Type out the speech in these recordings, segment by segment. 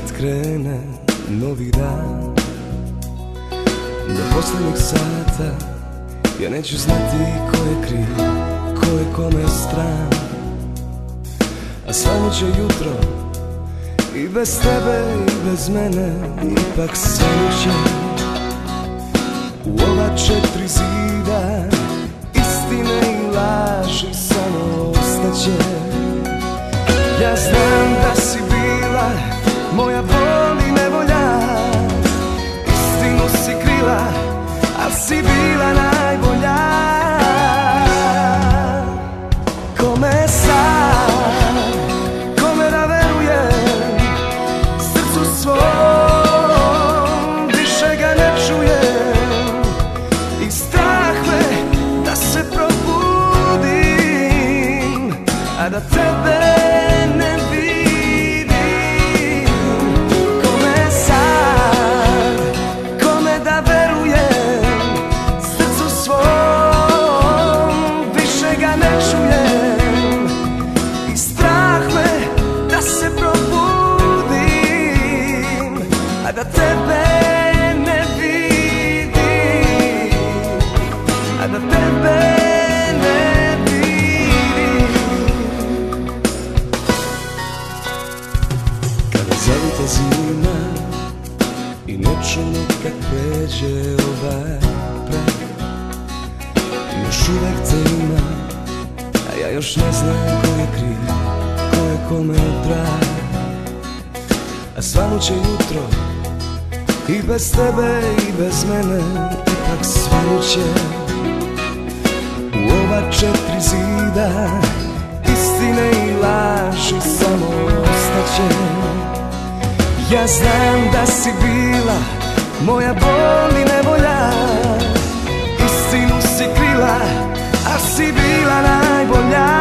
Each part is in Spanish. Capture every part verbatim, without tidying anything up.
kad krene novi dan, do posljednjeg sata ja neću znati ko je kriv, ko je kome stran. A slanit će jutro i bez tebe i bez mene, ipak slanit će u ova četiri zida istine i laži samo ostaće. Ja znam da si bila moja bol i nevolja, istinu si krila, al si bila najbolja. Kome sam, kome da verujem, srcu svom više ga ne čujem, i strah me da se probudim, a da tebe ne vidim. Kome sad, kome da verujem, srcu svom više ga ne čujem, i strah me da se probudim, a da tebe ne vidim, a da tebe ne vidim. Zavita zima i nečuno kad pređe ovaj prag, još uvek te ima, a ja još ne znam ko je kriv, ko je kome drag. A svanuće jutro i bez tebe i bez mene, ipak svanuće u ova četiri zida istine i laži samo ostaće. Ja znam da si bila moja bol i nevolja, istinu si krila, a si bila najbolja.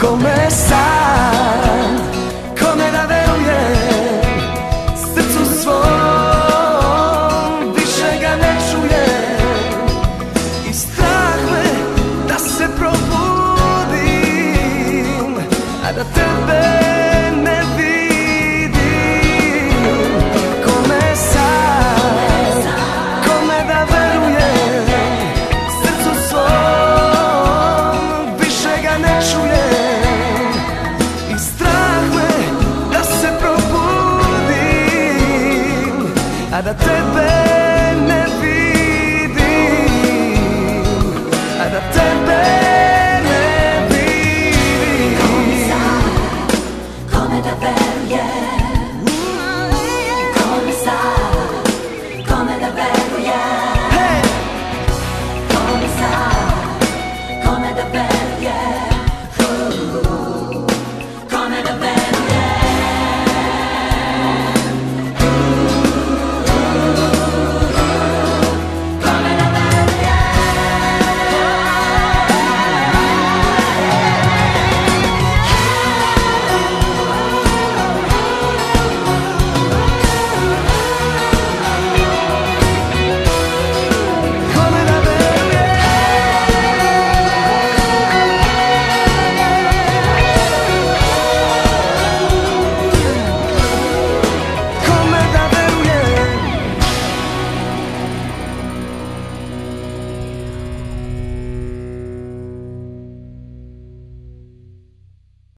Kome sam, kome da verujem, srcu svom više ga ne čujem, i strah me da se probudim, a da tebe a da tebe ne vidim, a da tebe